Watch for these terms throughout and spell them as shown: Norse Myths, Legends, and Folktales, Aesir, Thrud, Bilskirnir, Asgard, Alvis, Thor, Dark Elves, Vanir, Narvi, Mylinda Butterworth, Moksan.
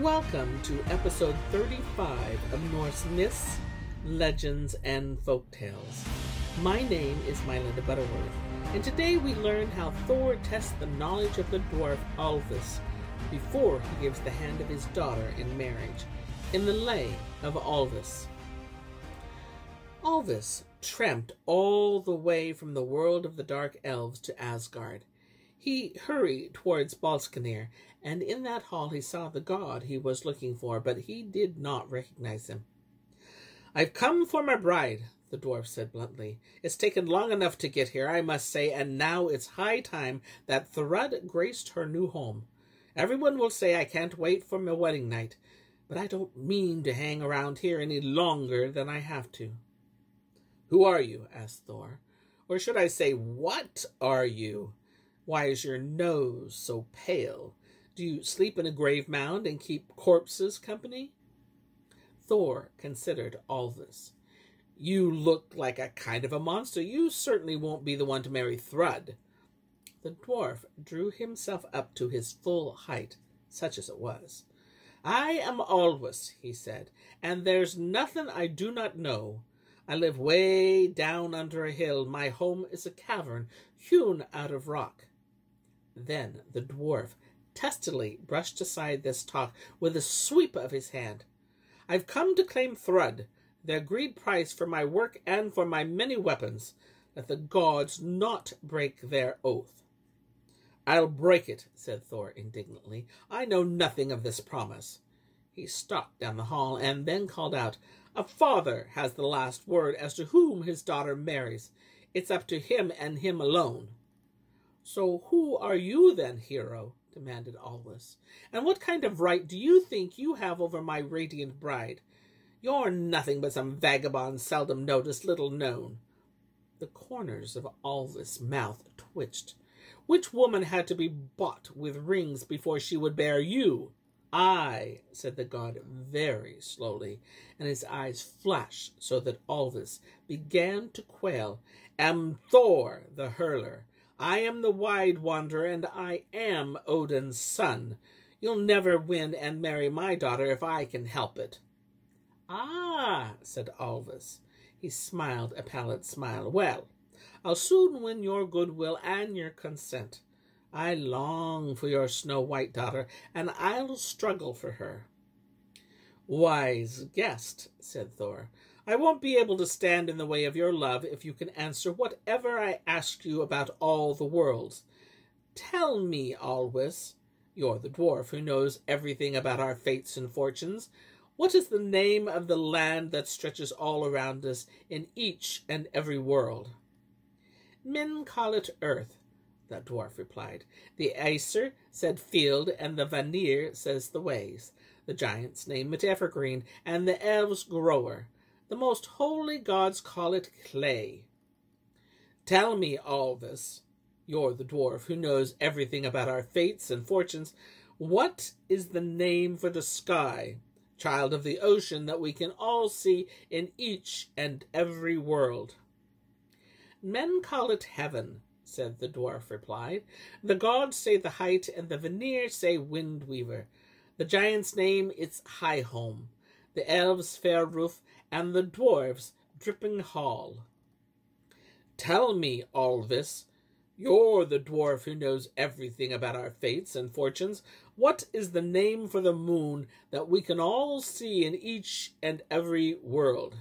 Welcome to episode 35 of Norse Myths, Legends, and Folktales. My name is Mylinda Butterworth, and today we learn how Thor tests the knowledge of the dwarf Alvis before he gives the hand of his daughter in marriage, in the Lay of Alvis. Alvis tramped all the way from the world of the Dark Elves to Asgard. He hurried towards Bilskirnir, and in that hall he saw the god he was looking for, but he did not recognize him. "I've come for my bride," the dwarf said bluntly. "It's taken long enough to get here, I must say, and now it's high time that Thrud graced her new home. Everyone will say I can't wait for my wedding night, but I don't mean to hang around here any longer than I have to." "Who are you?" asked Thor. "Or should I say, what are you? Why is your nose so pale? Do you sleep in a grave mound and keep corpses company?" Thor considered Alvis. "You look like a kind of a monster. You certainly won't be the one to marry Thrud." The dwarf drew himself up to his full height, such as it was. "I am Alvis," he said, "and there's nothing I do not know. I live way down under a hill. My home is a cavern hewn out of rock." Then the dwarf testily brushed aside this talk with a sweep of his hand. "I've come to claim Thrud, the agreed price for my work and for my many weapons. Let the gods not break their oath." "I'll break it," said Thor indignantly. "I know nothing of this promise." He stalked down the hall and then called out, "A father has the last word as to whom his daughter marries. It's up to him and him alone." "So who are you then, hero?" demanded Alvis. "And what kind of right do you think you have over my radiant bride? You're nothing but some vagabond, seldom noticed, little known." The corners of Alvis' mouth twitched. "Which woman had to be bought with rings before she would bear you?" "I," said the god very slowly, and his eyes flashed so that Alvis began to quail, "am Thor the hurler. I am the wide wanderer, and I am Odin's son. You'll never win and marry my daughter if I can help it." "Ah," said Alvis. He smiled a pallid smile. "Well, I'll soon win your goodwill and your consent. I long for your snow-white daughter, and I'll struggle for her." "Wise guest," said Thor. "I won't be able to stand in the way of your love if you can answer whatever I ask you about all the worlds. Tell me, Alvis, you're the dwarf who knows everything about our fates and fortunes, what is the name of the land that stretches all around us in each and every world?" "Men call it Earth," the dwarf replied. "The Aesir said field, and the Vanir says the ways. The giants name it evergreen, and the elves grower. The most holy gods call it clay." "Tell me, Alvis, you're the dwarf who knows everything about our fates and fortunes, what is the name for the sky, child of the ocean that we can all see in each and every world?" "Men call it heaven," said the dwarf replied. "The gods say the height, and the Vanir say wind weaver. The giants name its high home, the elves fair roof, and the dwarves dripping hall." "Tell me, Alvis, you're the dwarf who knows everything about our fates and fortunes, what is the name for the moon that we can all see in each and every world?"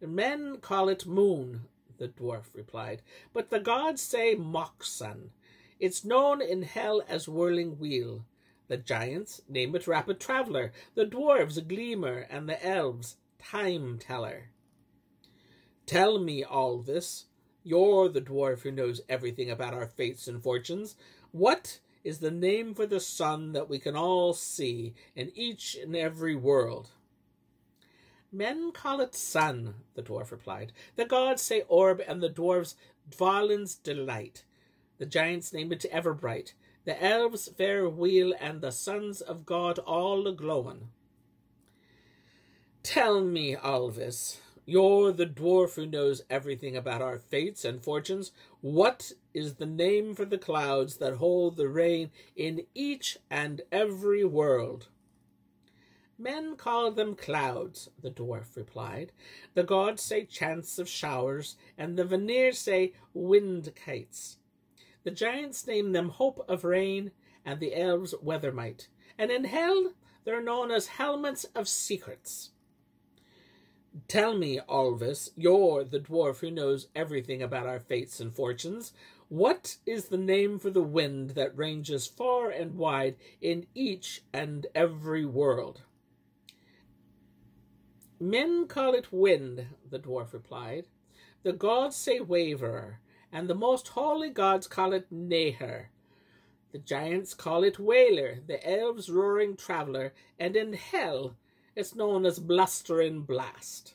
"Men call it moon," the dwarf replied, "but the gods say Moksan. It's known in hell as whirling wheel. The giants name it rapid traveler, the dwarves gleamer, and the elves time teller." "Tell me, Alvis, you're the dwarf who knows everything about our fates and fortunes, what is the name for the sun that we can all see in each and every world?" "Men call it sun," the dwarf replied. "The gods say orb, and the dwarves Dvalin's delight. The giants name it everbright, the elves fair wheel, and the sons of God all a-glowin'." "Tell me, Alvis, you're the dwarf who knows everything about our fates and fortunes, what is the name for the clouds that hold the rain in each and every world?" Men call them clouds, the dwarf replied. The gods say chance of showers, and the Vanir say wind kites. The giants name them hope of rain, and the elves weather might. And in hell, they're known as helmets of secrets. Tell me, Alvis, you're the dwarf who knows everything about our fates and fortunes. What is the name for the wind that ranges far and wide in each and every world? Men call it wind, the dwarf replied. The gods say waverer, and the most holy gods call it neher. The giants call it wailer, the elves roaring traveler, and in hell it's known as blustering blast.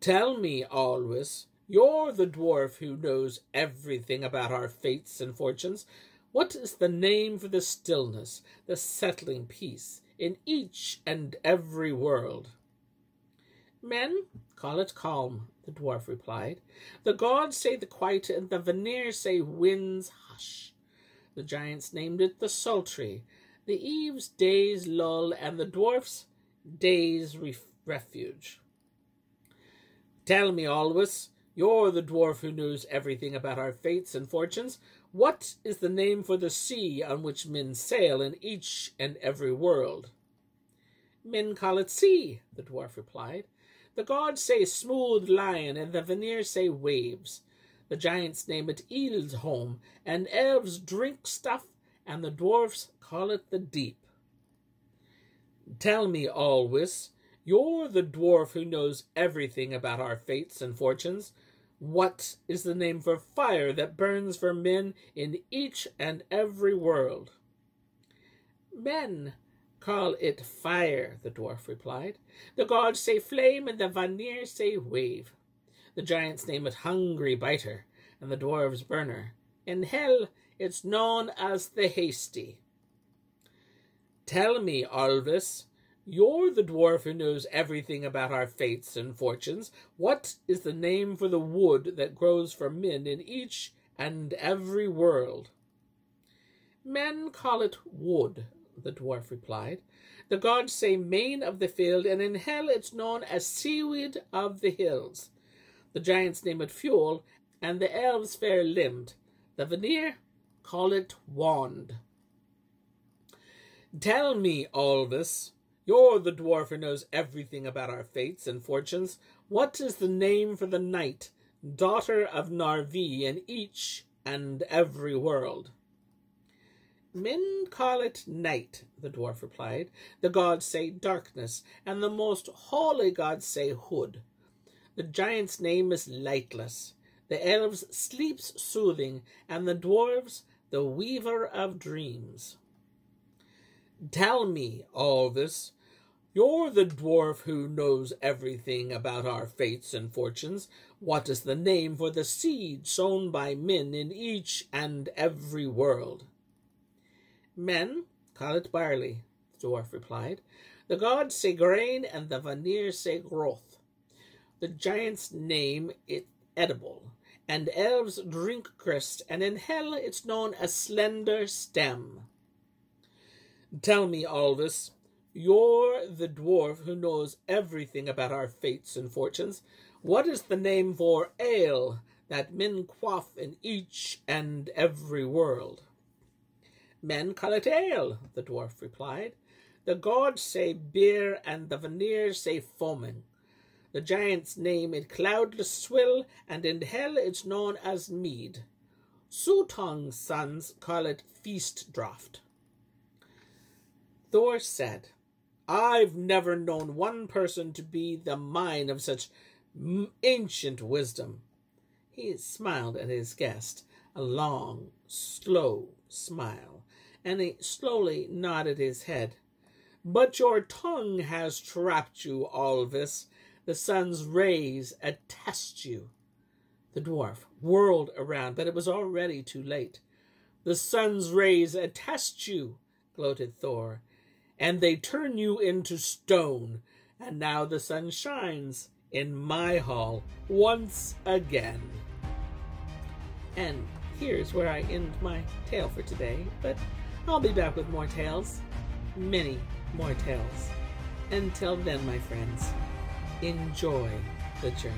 Tell me, Alvis, you're the dwarf who knows everything about our fates and fortunes. What is the name for the stillness, the settling peace, in each and every world? Men call it calm, the dwarf replied. The gods say the quiet, and the Vanir say winds hush. The giants named it the sultry. The eve's days lull, and the dwarf's days refuge. Tell me, Alvis, you're the dwarf who knows everything about our fates and fortunes. What is the name for the sea on which men sail in each and every world? Men call it sea, the dwarf replied. The gods say smooth lion, and the Vanir say waves. The giants name it eel's home, and elves drink stuff, and the dwarfs call it the deep. Tell me, Alvis, you're the dwarf who knows everything about our fates and fortunes. What is the name for fire that burns for men in each and every world? Men call it fire, the dwarf replied. The gods say flame, and the Vanir say wave. The giants name it hungry biter, and the dwarves burner. In hell, it's known as the hasty. Tell me, Alvis, you're the dwarf who knows everything about our fates and fortunes. What is the name for the wood that grows for men in each and every world? Men call it wood, the dwarf replied. The gods say mane of the field, and in hell it's known as seaweed of the hills. The giants name it fuel, and the elves fair-limbed. The Vanir call it wand. Tell me, Alvis, you're the dwarf who knows everything about our fates and fortunes. What is the name for the night, daughter of Narvi, in each and every world? Men call it night, the dwarf replied. The gods say darkness, and the most holy gods say hood. The giant's name is Lightless. The elves sleeps soothing, and the dwarves the weaver of dreams. Tell me, Alvis, you're the dwarf who knows everything about our fates and fortunes. What is the name for the seed sown by men in each and every world? Men call it barley, the dwarf replied. The gods say grain, and the Vanir say growth. The giants name it edible, and elves drink grist, and in hell it's known as slender stem. Tell me, Alvis, you're the dwarf who knows everything about our fates and fortunes. What is the name for ale that men quaff in each and every world? Men call it ale, the dwarf replied. The gods say beer, and the Vanir say foaming. The giants name it cloudless swill, and in hell it's known as mead. Sutong's sons call it feast draught. Thor said, I've never known one person to be the mine of such ancient wisdom. He smiled at his guest, a long, slow smile, and he slowly nodded his head. But your tongue has trapped you, Alvis. The sun's rays attest you. The dwarf whirled around, but it was already too late. The sun's rays attest you, gloated Thor, and they turn you into stone. And now the sun shines in my hall once again. And here's where I end my tale for today, but I'll be back with more tales many more tales. Until then, my friends, enjoy the journey.